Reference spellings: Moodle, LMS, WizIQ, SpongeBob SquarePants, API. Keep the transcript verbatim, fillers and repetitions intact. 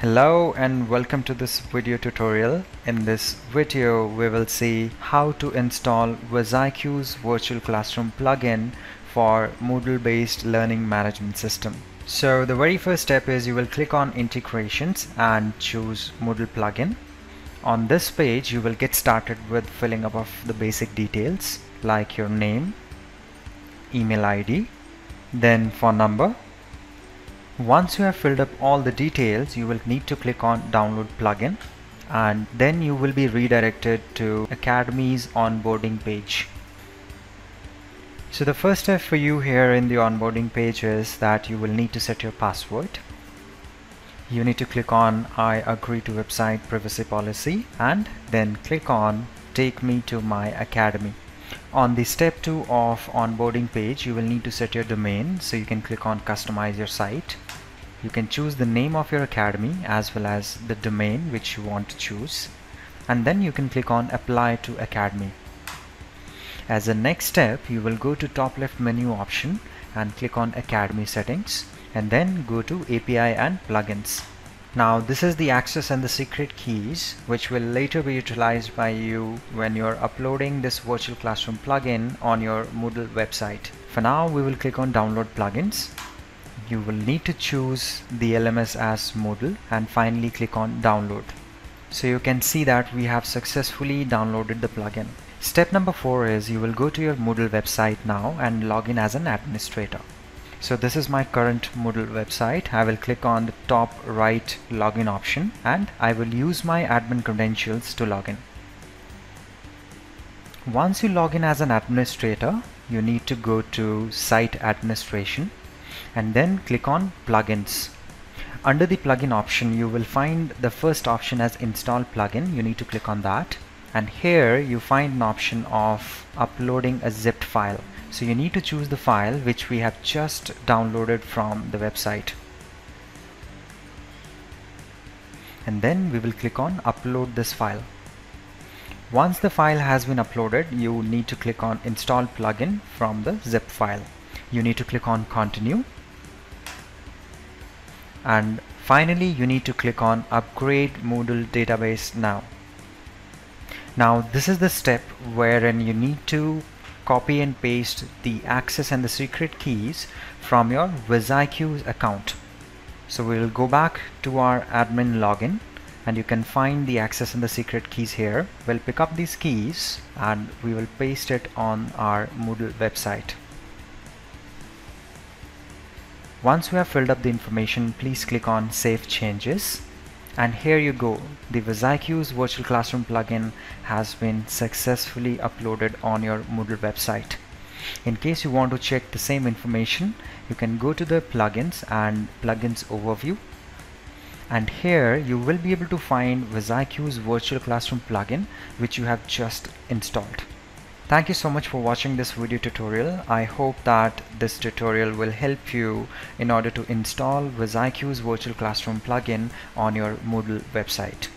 Hello and welcome to this video tutorial. In this video we will see how to install WizIQ's Virtual Classroom plugin for Moodle based learning management system. So the very first step is you will click on integrations and choose Moodle plugin. On this page you will get started with filling up of the basic details like your name, email I D, then phone number. Once you have filled up all the details, you will need to click on download plugin and then you will be redirected to Academy's onboarding page. So the first step for you here in the onboarding page is that you will need to set your password. You need to click on I agree to website privacy policy and then click on take me to my academy. On the step two of onboarding page, you will need to set your domain, so you can click on customize your site. You can choose the name of your academy as well as the domain which you want to choose, and then you can click on apply to academy. As a next step, you will go to top left menu option and click on academy settings and then go to A P I and plugins. Now this is the access and the secret keys which will later be utilized by you when you're uploading this virtual classroom plugin on your Moodle website. For now we will click on download plugins. You will need to choose the L M S as Moodle and finally click on download. So you can see that we have successfully downloaded the plugin. Step number four is you will go to your Moodle website now and log in as an administrator. So this is my current Moodle website. I will click on the top right login option and I will use my admin credentials to log in. Once you log in as an administrator, you need to go to site administration and then click on plugins. Under the plugin option, you will find the first option as install plugin. You need to click on that and here you find an option of uploading a zipped file. So you need to choose the file which we have just downloaded from the website. And then we will click on upload this file. Once the file has been uploaded, you need to click on install plugin from the zip file. You need to click on continue. And finally, you need to click on upgrade Moodle database now. Now this is the step wherein you need to copy and paste the access and the secret keys from your WizIQ account. So we will go back to our admin login and you can find the access and the secret keys here. We'll pick up these keys and we will paste it on our Moodle website. Once we have filled up the information, please click on Save Changes. And here you go, the WizIQ's Virtual Classroom plugin has been successfully uploaded on your Moodle website. In case you want to check the same information, you can go to the plugins and plugins overview. And here you will be able to find WizIQ's Virtual Classroom plugin which you have just installed. Thank you so much for watching this video tutorial. I hope that this tutorial will help you in order to install WizIQ's Virtual Classroom plugin on your Moodle website.